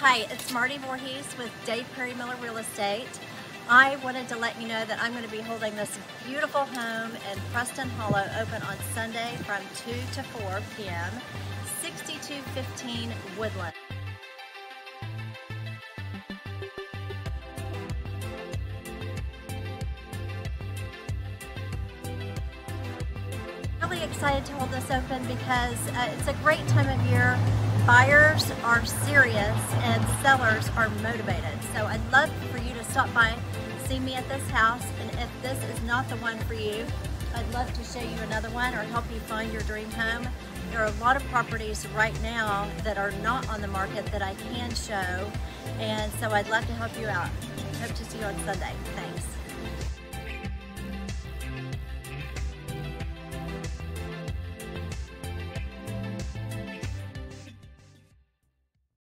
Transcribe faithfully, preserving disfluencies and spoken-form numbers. Hi, it's Marty Voorhees with Dave Perry Miller Real Estate. I wanted to let you know that I'm going to be holding this beautiful home in Preston Hollow open on Sunday from two to four p m sixty-two fifteen Woodland. Really excited to hold this open because uh, it's a great time of year. Buyers are serious and sellers are motivated. So I'd love for you to stop by, see me at this house, and if this is not the one for you, I'd love to show you another one or help you find your dream home. There are a lot of properties right now that are not on the market that I can show, and so I'd love to help you out. Hope to see you on Sunday. Thanks.